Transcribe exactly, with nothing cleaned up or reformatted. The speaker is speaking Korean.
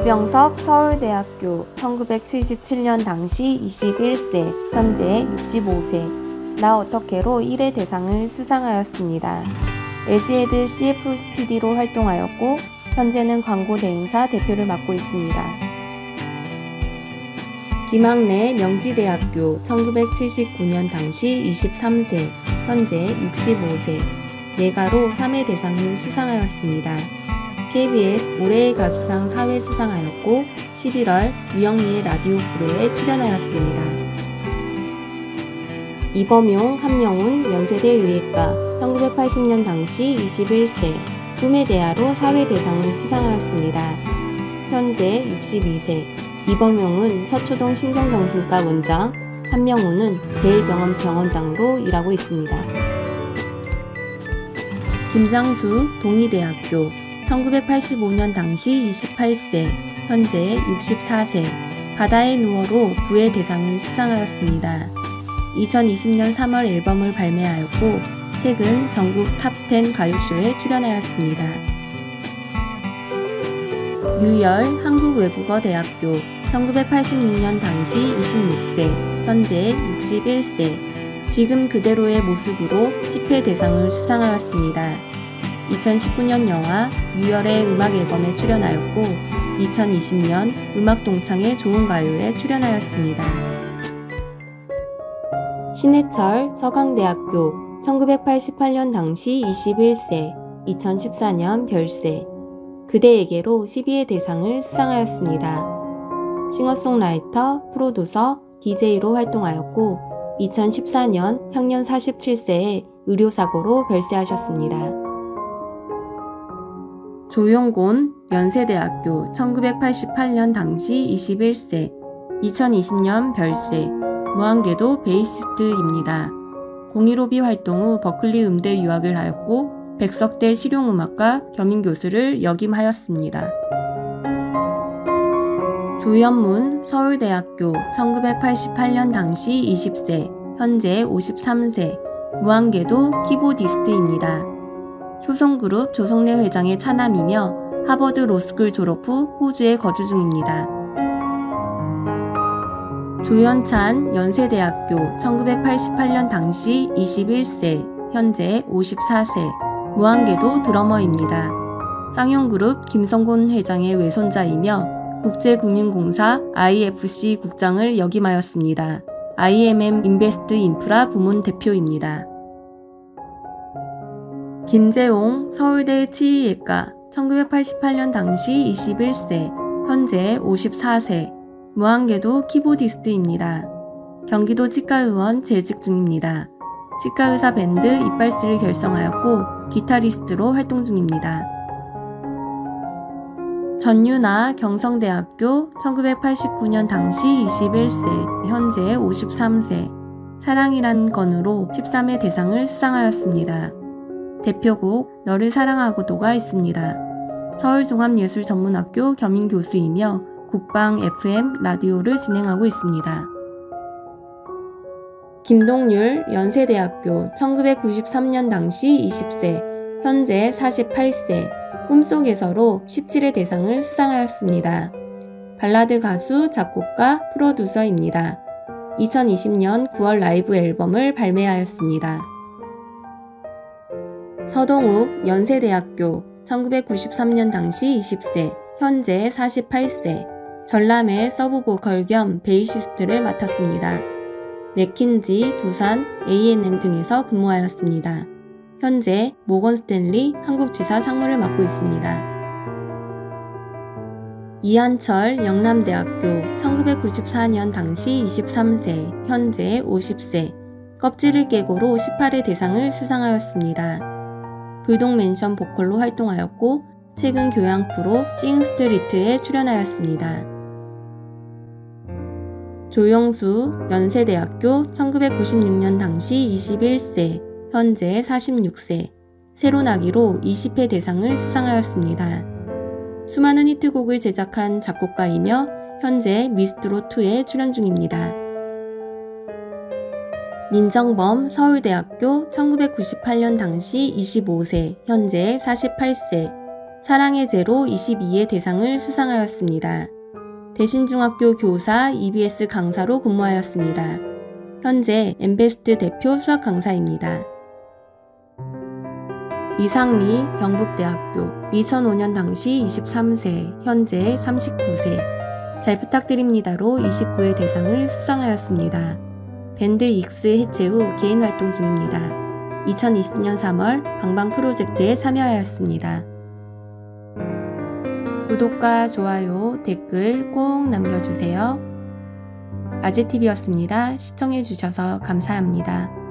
여병섭 서울대학교 천구백칠십칠 년 당시 이십일 세, 현재 육십오 세, 나 어떻게로 일 회 대상을 수상하였습니다. 엘지헤드 씨에프피디로 활동하였고 현재는 광고 대행사 대표를 맡고 있습니다. 김학래 명지대학교 천구백칠십구 년 당시 이십삼 세, 현재 육십오 세, 내가로 삼 회 대상을 수상하였습니다. 케이비에스 올해의 가수상 사 회 수상하였고 십일월 유영미의 라디오 프로에 출연하였습니다. 이범용, 한명훈, 연세대 의예과 천구백팔십 년 당시 이십일 세, 꿈의 대하로 사 회 대상을 수상하였습니다. 현재 육십이 세, 이범용은 서초동 신경정신과 원장, 한명훈은 제일병원 병원장으로 일하고 있습니다. 김장수 동의대학교 천구백팔십오 년 당시 이십팔 세, 현재 육십사 세, 바다의 누워로 부의 대상을 수상하였습니다. 이천이십 년 삼월 앨범을 발매하였고 최근 전국 탑 십 가요쇼에 출연하였습니다. 유열 한국외국어대학교 천구백팔십육 년 당시 이십육 세, 현재 육십일 세, 지금 그대로의 모습으로 십 회 대상을 수상하였습니다. 이천십구 년 영화 유열의 음악 앨범에 출연하였고 이천이십 년 음악동창의 좋은 가요에 출연하였습니다. 신해철 서강대학교 천구백팔십팔 년 당시 이십일 세, 이천십사 년 별세, 그대에게로 십이 회 대상을 수상하였습니다. 싱어송라이터, 프로듀서, 디제이로 활동하였고 이천십사 년 향년 사십칠 세에 의료사고로 별세하셨습니다. 조용곤 연세대학교 천구백팔십팔 년 당시 이십일 세, 이천이십 년 별세, 무한궤도 베이시스트입니다. 공일오비 활동 후 버클리 음대 유학을 하였고 백석대 실용음악과 겸임교수를 역임하였습니다. 조현문 서울대학교 천구백팔십팔 년 당시 이십 세, 현재 오십삼 세, 무한궤도 키보디스트입니다. 효성그룹 조성래 회장의 차남이며 하버드 로스쿨 졸업 후 호주에 거주 중입니다. 조현찬 연세대학교 천구백팔십팔 년 당시 이십일 세, 현재 오십사 세, 무한궤도 드러머입니다. 쌍용그룹 김성곤 회장의 외손자이며 국제금융공사 아이에프씨 국장을 역임하였습니다. 아이엠엠 인베스트 인프라 부문 대표입니다. 김재홍 서울대 치의예과 천구백팔십팔 년 당시 이십일 세, 현재 오십사 세, 무한궤도 키보디스트입니다. 경기도 치과의원 재직 중입니다. 치과의사 밴드 이빨스를 결성하였고 기타리스트로 활동 중입니다. 전유나 경성대학교 천구백팔십구 년 당시 이십일 세, 현재 오십삼 세, 사랑이란 건으로 십삼 회 대상을 수상하였습니다. 대표곡 너를 사랑하고도가 있습니다. 서울종합예술전문학교 겸임교수이며 국방 에프엠 라디오를 진행하고 있습니다. 김동률 연세대학교 천구백구십삼 년 당시 이십 세, 현재 사십팔 세, 꿈속에서로 십칠 회 대상을 수상하였습니다. 발라드 가수, 작곡가, 프로듀서입니다. 이천이십 년 구월 라이브 앨범을 발매하였습니다. 서동욱 연세대학교 천구백구십삼 년 당시 이십 세, 현재 사십팔 세, 전람회 서브보컬 겸 베이시스트를 맡았습니다. 맥킨지, 두산, 에이 앤 엠 등에서 근무하였습니다. 현재 모건스탠리 한국지사 상무를 맡고 있습니다. 이한철 영남대학교 천구백구십사 년 당시 이십삼 세, 현재 오십 세, 껍질을 깨고로 십팔 회 대상을 수상하였습니다. 불독맨션 보컬로 활동하였고 최근 교양 프로 싱스트리트에 출연하였습니다. 조영수 연세대학교 천구백구십육 년 당시 이십일 세, 현재 사십육 세, 새로나기로 이십 회 대상을 수상하였습니다. 수많은 히트곡을 제작한 작곡가이며 현재 미스트롯이에 출연 중입니다. 민정범 서울대학교 천구백구십팔 년 당시 이십오 세, 현재 사십팔 세, 사랑의 제로 이십이의 대상을 수상하였습니다. 대신중학교 교사, 이비에스 강사로 근무하였습니다. 현재 엠베스트 대표 수학 강사입니다. 이상미, 경북대학교, 이천오년 당시 이십삼세, 현재 삼십구세, 잘 부탁드립니다로 이십구의 대상을 수상하였습니다. 밴드 익스 해체 후 개인 활동 중입니다. 이천이십년 삼월 방방 프로젝트에 참여하였습니다. 구독과 좋아요, 댓글 꼭 남겨주세요. 아재티비였습니다. 시청해주셔서 감사합니다.